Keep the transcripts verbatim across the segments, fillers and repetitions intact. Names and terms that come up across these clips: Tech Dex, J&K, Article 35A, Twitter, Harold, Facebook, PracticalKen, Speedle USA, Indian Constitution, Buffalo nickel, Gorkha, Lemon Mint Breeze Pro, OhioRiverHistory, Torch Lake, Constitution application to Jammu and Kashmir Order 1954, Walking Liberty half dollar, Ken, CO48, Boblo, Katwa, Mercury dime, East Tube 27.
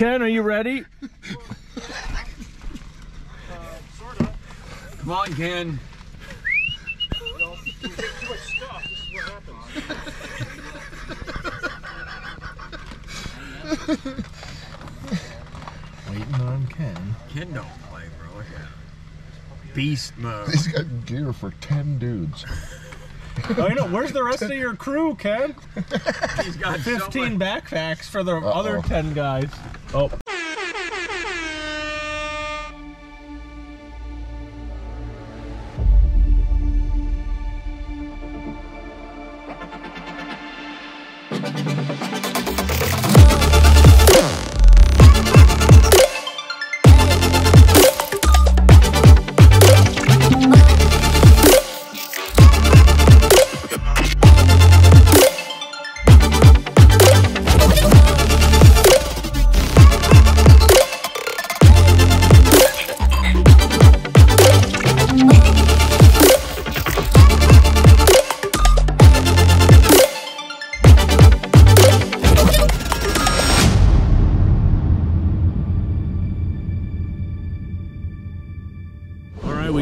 Ken, are you ready? uh, sort of. Come on, Ken. You know, we get too much stuff, this is what happens. Waiting on Ken. Ken don't play, bro. Look at him. Beast mode. He's got gear for ten dudes. Oh, you know, where's the rest of your crew, Ken? He's got fifteen so backpacks for the Uh-oh. other ten guys. Oh.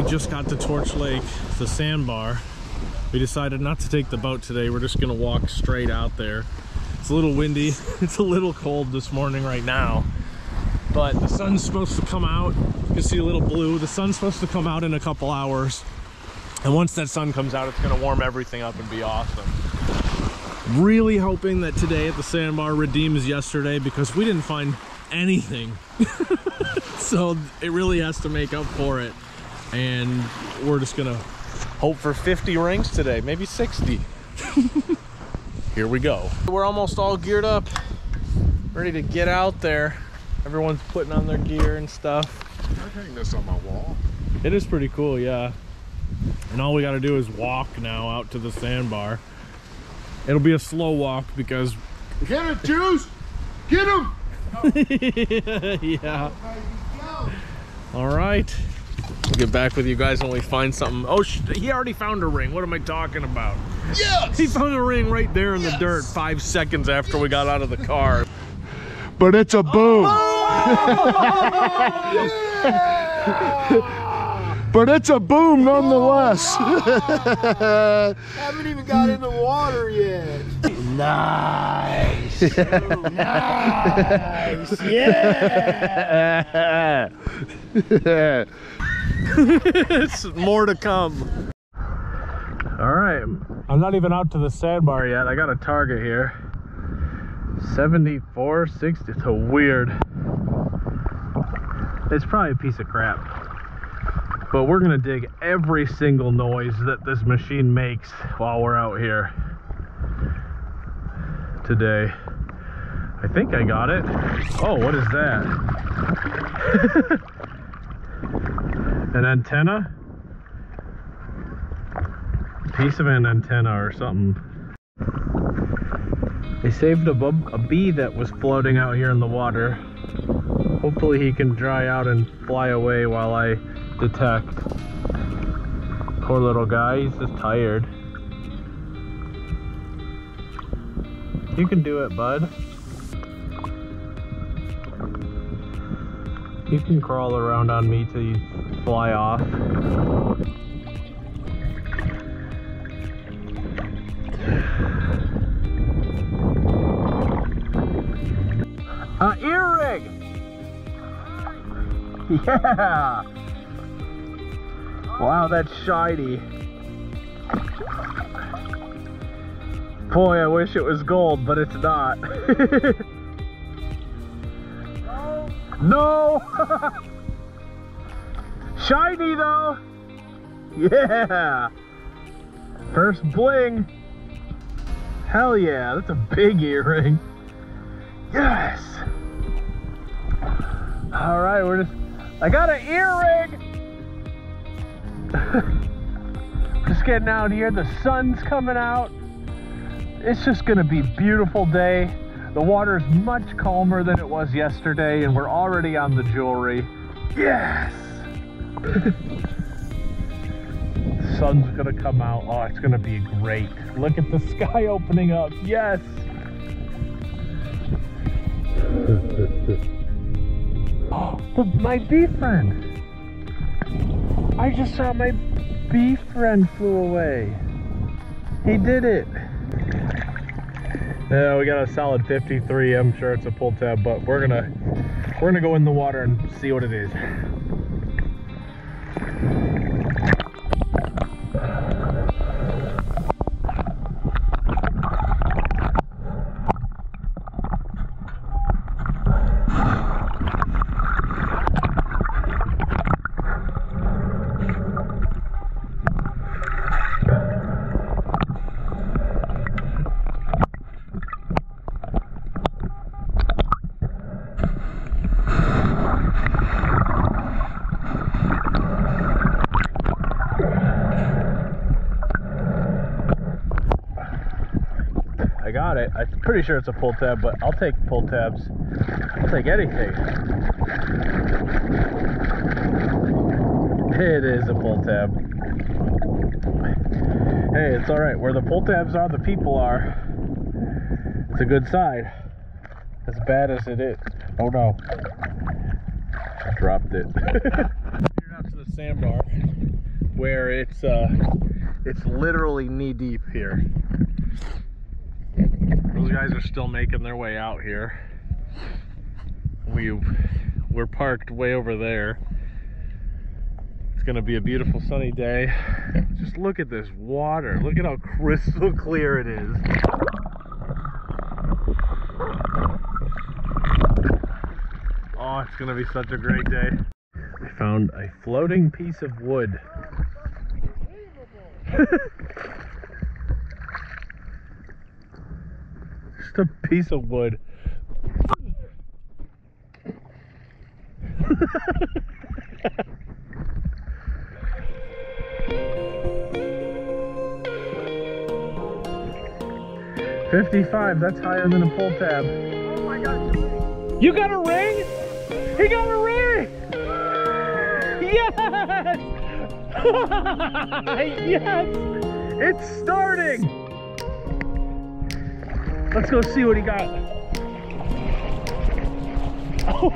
Just got to Torch Lake, the sandbar. We decided not to take the boat today. We're just gonna walk straight out there. It's a little windy, it's a little cold this morning right now, but the sun's supposed to come out. You can see a little blue. The sun's supposed to come out in a couple hours, and once that sun comes out, it's gonna warm everything up and be awesome. Really hoping that today at the sandbar redeems yesterday, because we didn't find anything. So it really has to make up for it. And we're just gonna hope for fifty rings today, maybe sixty. Here we go. We're almost all geared up, ready to get out there. Everyone's putting on their gear and stuff. I hang this on my wall. It is pretty cool, yeah. And all we gotta do is walk now out to the sandbar. It'll be a slow walk because... Get him, Jews! Get him! Yeah. All right. We'll get back with you guys when we find something. Oh, sh he already found a ring. What am I talking about? Yes! He found a ring right there in yes! the dirt five seconds after yes! we got out of the car. But it's a boom. Oh! Yeah! But it's a boom nonetheless. Oh, wow. Haven't even got in the water yet. Nice. Ooh, nice. Yeah. It's more to come. All right, I'm not even out to the sandbar yet. I got a target here. seventy-four sixty. It's a weird. It's probably a piece of crap, but we're gonna dig every single noise that this machine makes while we're out here today. I think I got it. Oh, what is that? An antenna? A piece of an antenna or something. They saved a, bub a bee that was floating out here in the water. Hopefully he can dry out and fly away while I detect. Poor little guy, he's just tired. You can do it, bud. You can crawl around on me till you fly off. Uh, ear rig! Yeah! Wow, that's shiny. Boy, I wish it was gold, but it's not. No! Shiny though! Yeah! First bling! Hell yeah, that's a big earring! Yes! Alright, we're just... I got an earring! Just getting out here, the sun's coming out. It's just gonna be a beautiful day. The water's much calmer than it was yesterday, and we're already on the jewelry. Yes! The sun's gonna come out. Oh, it's gonna be great. Look at the sky opening up. Yes! the, my bee friend. I just saw my bee friend flew away. He did it. Yeah, we got a solid fifty-three. I'm sure it's a pull tab, but we're gonna we're gonna go in the water and see what it is. I got it. I'm pretty sure it's a pull tab, but I'll take pull tabs. I'll take anything. It is a pull tab. Hey, it's all right. Where the pull tabs are, the people are. It's a good sign. As bad as it is. Oh no. I dropped it. We're out to the sandbar where it's uh it's literally knee deep here. Those guys are still making their way out here. We, we're parked way over there. It's gonna be a beautiful sunny day. Just look at this water. Look at how crystal clear it is. Oh, it's gonna be such a great day. I found a floating piece of wood. Just a piece of wood. fifty-five, that's higher than a pull tab. Oh my God. You got a ring? He got a ring! Yes! Yes! It's starting! Let's go see what he got. Oh.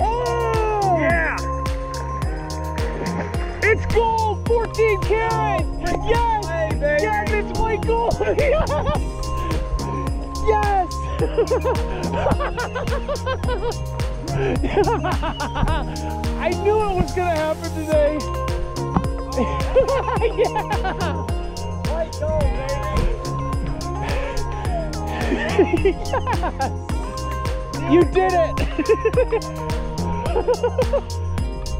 Oh! Yeah! It's gold! fourteen karat! Yes! Hey, yes, it's white gold! Yes! Yes! I knew it was gonna happen today. Yeah. White gold, baby. Yes. You did it.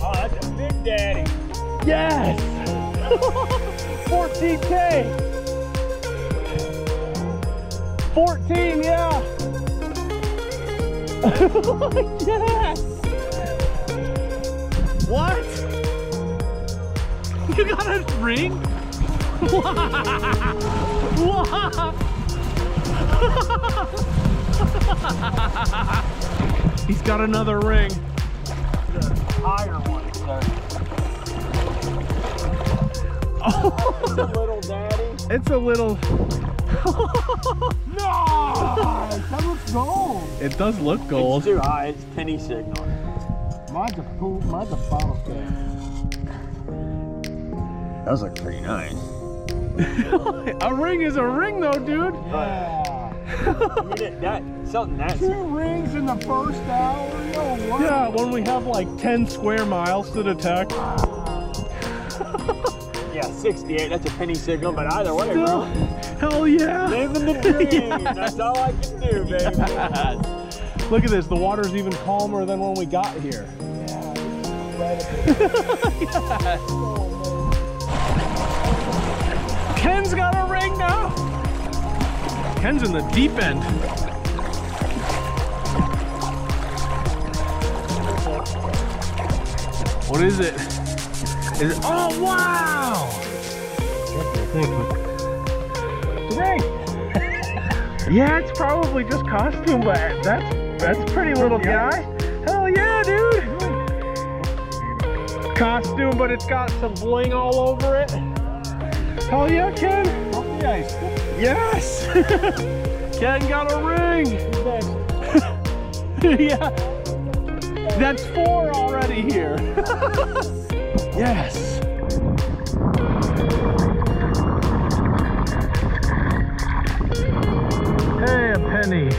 Oh, that's a big daddy. Yes. fourteen K. fourteen, yeah. Yes! What? You got a ring? He's got another ring. The higher one, sir. Oh, it's a little daddy. It's a little. No! That looks gold. It does look gold. It's too high. It's penny signal. Mine's a pool. Mine's a bottle can. That was like pretty nice. A ring is a ring, though, dude. Yeah. I mean, it, that something that two rings in the first hour. No way. Yeah, when we have like ten square miles to detect. Yeah, sixty-eight. That's a penny signal, but either way, still, bro. Hell yeah! Living the dream. Yes. That's all I can do, baby. Yes. Look at this. The water's even calmer than when we got here. Yeah. Yes. Oh, Ken's got a ring now. Ken's in the deep end. What is it? Is it? Oh wow! Yeah, it's probably just costume, but that's that's pretty little guy. Hell yeah, dude! costume, but it's got some bling all over it. Hell yeah, Ken. Off the ice. Yes. Ken got a ring. Yeah. That's four already here. Yes. Hey, a penny.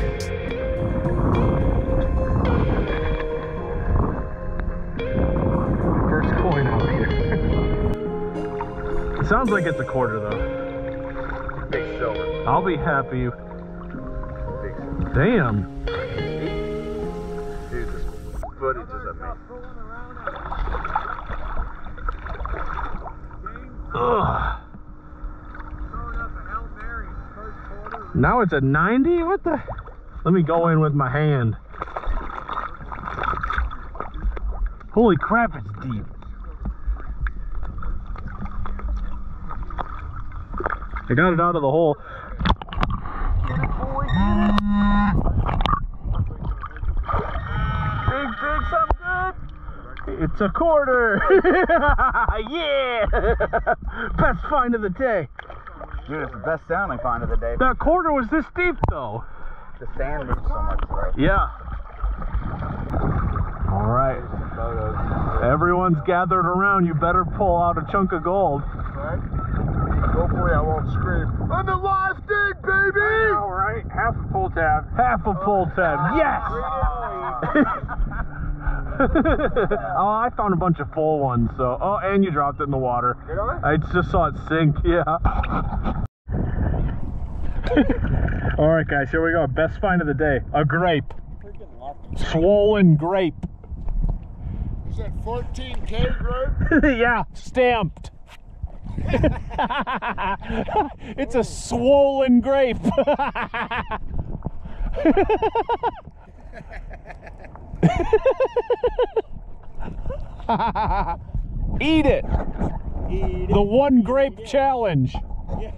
First coin out here. It sounds like it's a quarter though. Big silver. I'll be happy. Big silver. Damn. Dude, this footage is amazing. Ugh. Now it's a ninety? What the? Let me go in with my hand. Holy crap, it's deep. I got it out of the hole. Big, big, something good. It's a quarter. Yeah. Best find of the day. Dude, it's the best sound I find of the day. That quarter was this deep, though. The sand moves so much, right? Yeah. All right. Everyone's gathered around. You better pull out a chunk of gold. Right. Hopefully, I won't scream. I'm the live thing, baby! All right. Half a pull tab. Half a pull tab. Yes! Oh, I found a bunch of full ones, so... Oh, and you dropped it in the water. Did I? I just saw it sink, yeah. Alright guys, here we go. Best find of the day. A grape. Swollen grape. Is that fourteen K grape? Yeah, stamped. It's a swollen grape. Eat it. Eat the it. one grape yeah. challenge. Yeah.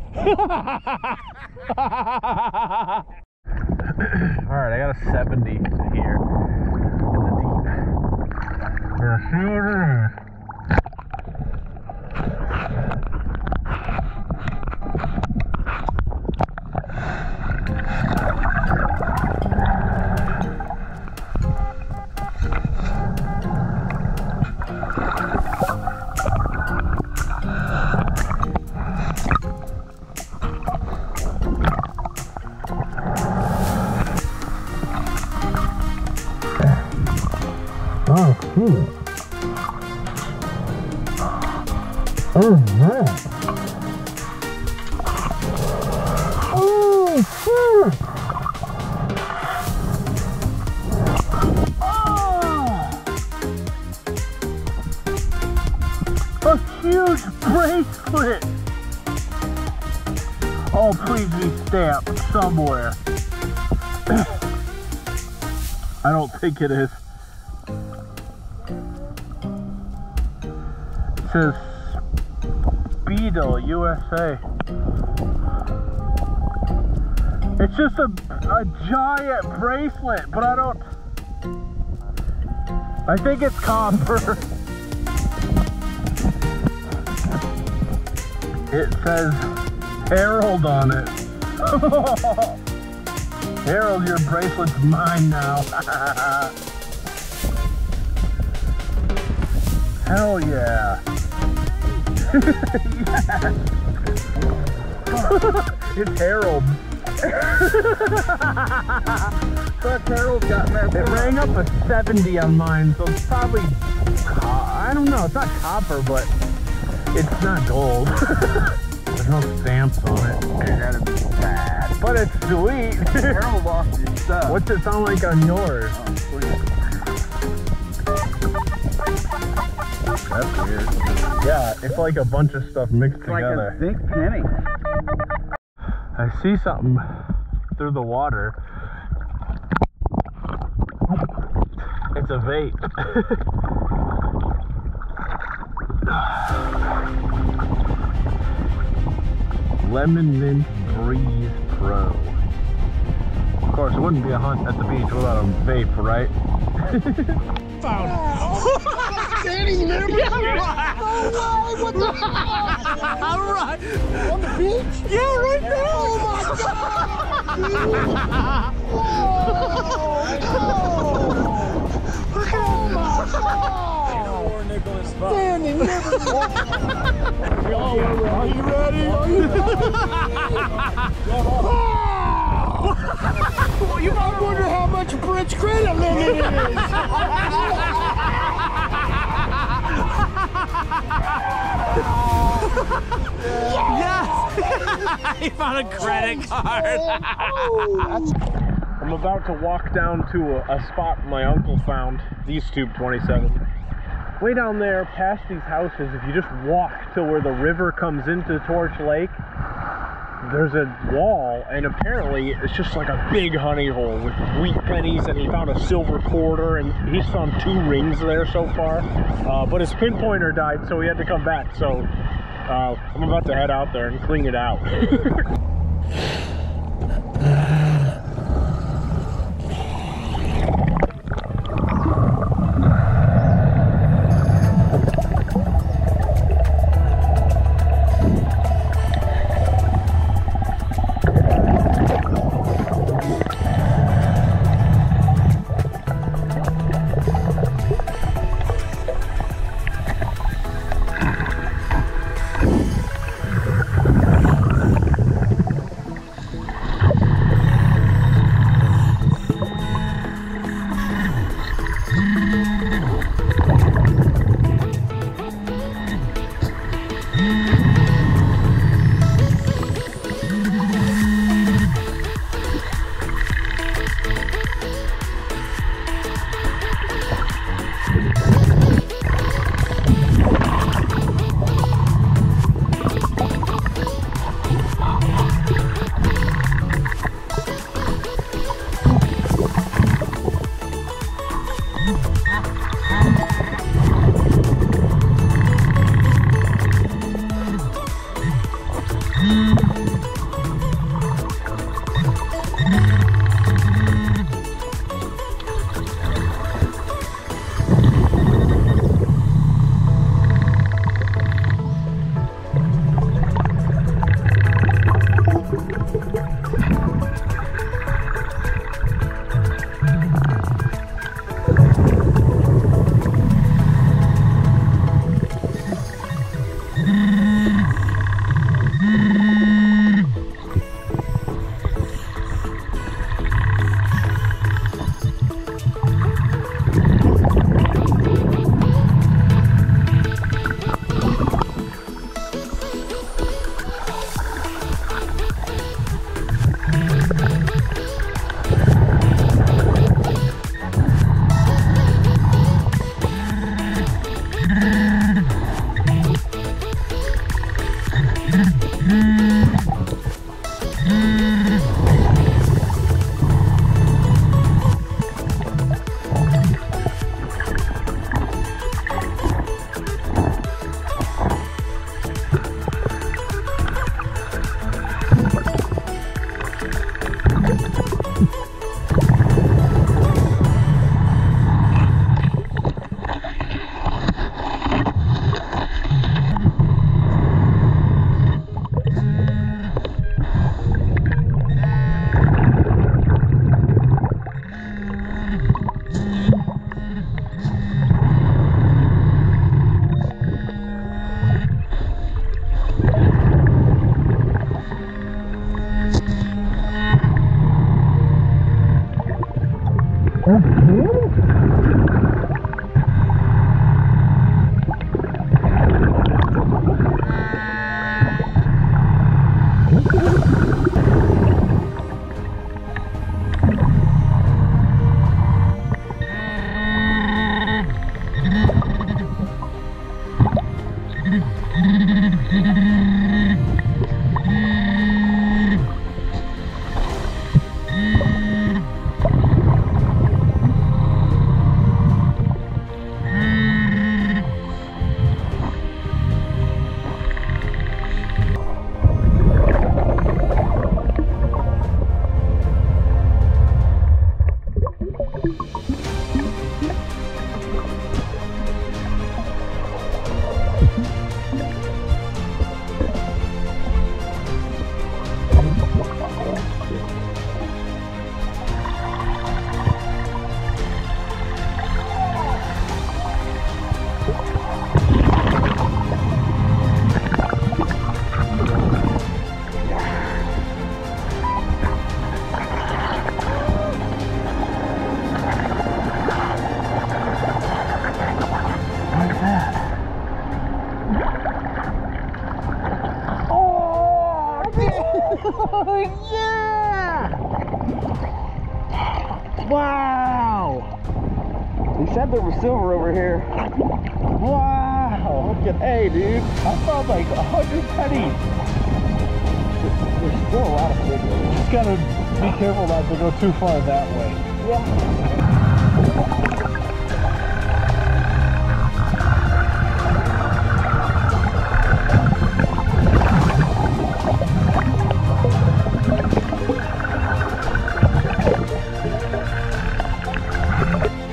Alright, I got a seventy here. Yeah, see what it is. Somewhere. I don't think it is. It says Speedle U S A. It's just a, a giant bracelet, but I don't... I think it's copper. It says Harold on it. Harold, your bracelet's mine now. Hell yeah. It's Harold. Fuck, Harold got messed up. It rang up a seventy on mine, so it's probably, I don't know, it's not copper, but it's not gold. There's no stamps on it. Okay, that is bad. But it's sweet. Harold lost your stuff. What's it sound like on yours? Oh, that's weird. Yeah, it's like a bunch of stuff mixed it's together. It's like a big penny. I see something through the water. It's a vape. Lemon Mint Breeze Pro. Of course, it wouldn't be a hunt at the beach without a vape, right? found. Oh, standing there? Yeah, right. No way, what the fuck? All right. On the beach? Yeah, right there. Oh, my God. Whoa. Look at oh, my God. Poor Nicholas. Standing there. Are you ready? Are you ready? Well, you might wonder how much bridge credit limit is. Yes! He found a credit card. I'm about to walk down to a, a spot my uncle found, East Tube twenty-seven. Way down there, past these houses, if you just walk to where the river comes into Torch Lake, there's a wall, and apparently it's just like a big honey hole with wheat pennies, and he found a silver quarter, and he's found two rings there so far, uh, but his pinpointer died, so he had to come back, so uh, I'm about to head out there and clean it out. Oh yeah! Wow! He said there was silver over here. Wow! Look at, hey dude, I found like a hundred pennies. There's still a lot of figures. Just gotta be careful not to go too far that way. Yeah.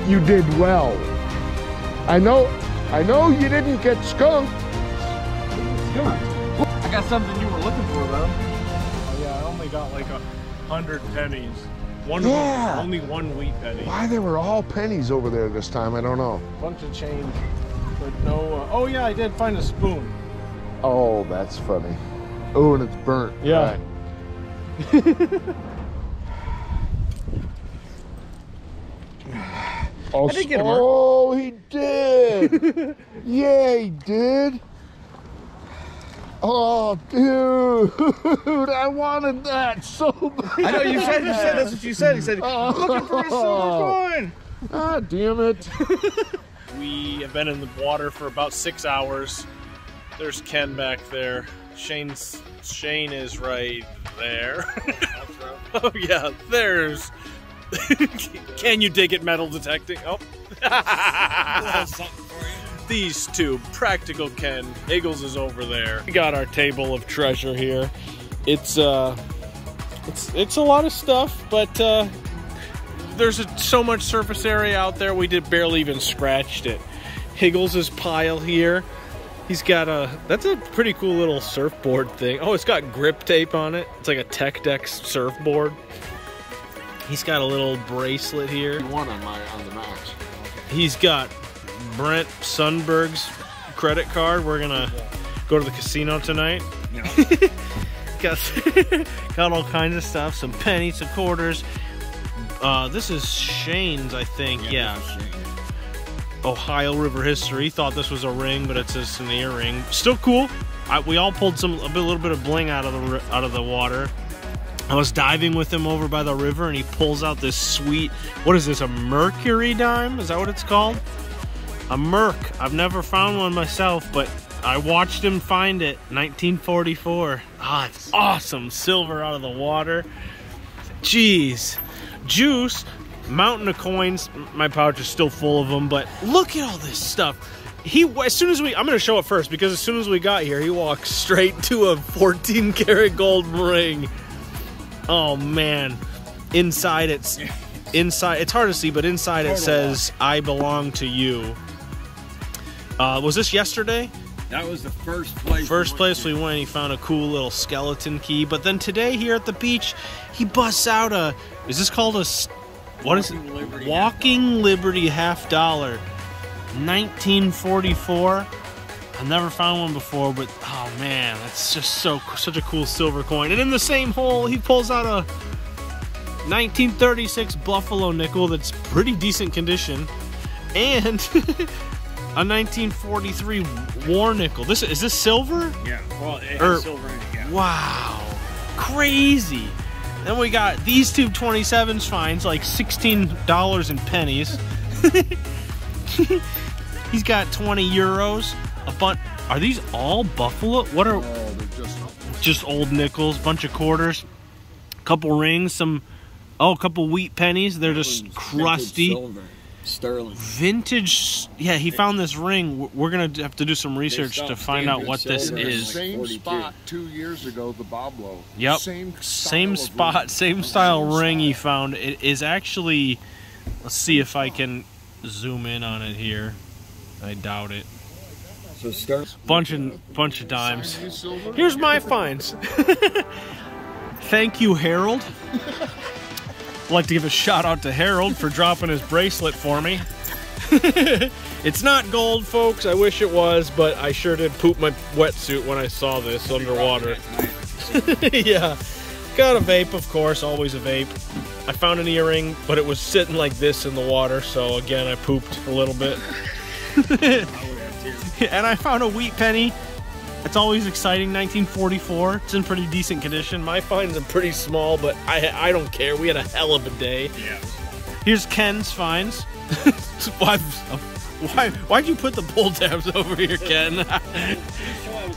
You did well. I know, I know you didn't get skunked. I got something you were looking for though. Oh yeah, I only got like a hundred pennies. One yeah. Wheat, only one wheat penny. Why they were all pennies over there this time, I don't know. Bunch of change, but no, uh, oh yeah, I did find a spoon. Oh, that's funny. Oh, and it's burnt. Yeah. Oh, I didn't get a mark. Oh, he did! Yeah, he did! Oh, dude! I wanted that so bad! I know, you said, you said, that's what you said. He said, I'm looking for a silver coin! Ah, damn it! We have been in the water for about six hours. There's Ken back there. Shane's, Shane is right there. Oh, yeah, there's... Can you dig it, metal detecting? Oh. These two, Practical Ken. Eagles is over there. We got our table of treasure here. It's uh it's it's a lot of stuff, but uh there's a, so much surface area out there we did barely even scratched it. Higgles's pile here. He's got a, that's a pretty cool little surfboard thing. Oh, it's got grip tape on it. It's like a Tech Dex surfboard. He's got a little bracelet here. You won on my on the match. He's got Brent Sundberg's credit card. We're gonna go to the casino tonight. No. got got all kinds of stuff. Some pennies, some quarters. Uh, this is Shane's, I think. Yeah. yeah. Shane. Ohio River history. Thought this was a ring, but it's just an earring. Still cool. I, we all pulled some a, bit, a little bit of bling out of the out of the water. I was diving with him over by the river and he pulls out this sweet, what is this, a Mercury dime? Is that what it's called? A Merc. I've never found one myself, but I watched him find it, nineteen forty-four. Ah, it's awesome, silver out of the water. Jeez. Juice, mountain of coins. My pouch is still full of them, but look at all this stuff. He, as soon as we, I'm going to show it first because as soon as we got here, he walked straight to a fourteen karat gold ring. Oh man, inside it's inside. It's hard to see, but inside it says "I belong to you." Uh, was this yesterday? That was the first place. First place we went. He found a cool little skeleton key. But then today here at the beach, he busts out a. Is this called a? What is it? Walking Liberty half dollar, nineteen forty-four. I've never found one before, but oh man, that's just so such a cool silver coin. And in the same hole, he pulls out a nineteen thirty-six Buffalo nickel that's pretty decent condition, and a nineteen forty-three war nickel. This is this silver? Yeah, well, it has or, silver in it. Yeah. Wow, crazy. Then we got these two twenty-sevens finds, like sixteen dollars and pennies. He's got twenty euros. A bunch, are these all Buffalo? What are oh, they're just, just old nickels, bunch of quarters, couple rings, some oh, a couple wheat pennies. They're just vintage crusty. Silver. Sterling. Vintage. Yeah, he found this ring. We're going to have to do some research to find out what this is. Same spot two years ago, the Boblo. Yep. Same, same spot, same style ring he found. It is actually, let's see if I can zoom in on it here. I doubt it. So bunch of bunch of dimes. Here's my finds. Thank you, Harold. I'd like to give a shout out to Harold for dropping his bracelet for me. It's not gold, folks. I wish it was, but I sure did poop my wetsuit when I saw this underwater. Yeah. Got a vape, of course. Always a vape. I found an earring, but it was sitting like this in the water, so again, I pooped a little bit. And I found a wheat penny It's always exciting. nineteen forty-four. It's in pretty decent condition. My finds are pretty small, but I I don't care. We had a hell of a day. Yeah. Here's Ken's finds. why, why why'd you put the pull tabs over here, Ken?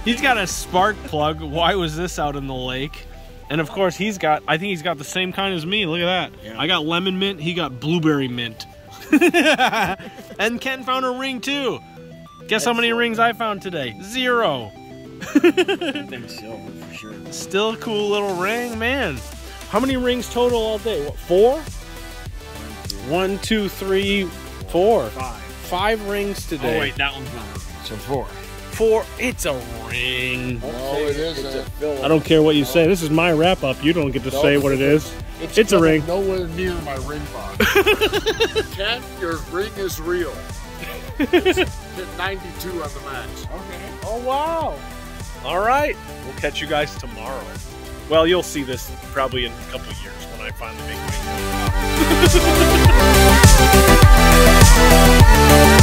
He's got a spark plug. Why was this out in the lake? And of course he's got, I think he's got the same kind as me. Look at that. Yeah. I got lemon mint, he got blueberry mint. And Ken found a ring too. Guess That's how many so rings cool. I found today? Zero. I think silver for sure. Still a cool little ring, man. How many rings total all day? What, four? One, two, three, four. Five. Five rings today. Oh wait, that one's not. So four. Four. It's a ring. No, it isn't. I don't care what you say. This is my wrap up. You don't get to no, say what it is. It's, it's a ring. Nowhere near my ring box. Ken, your ring is real. It's ninety-two on the match. Okay. Oh wow. All right. We'll catch you guys tomorrow. Well, you'll see this probably in a couple of years when I finally make it.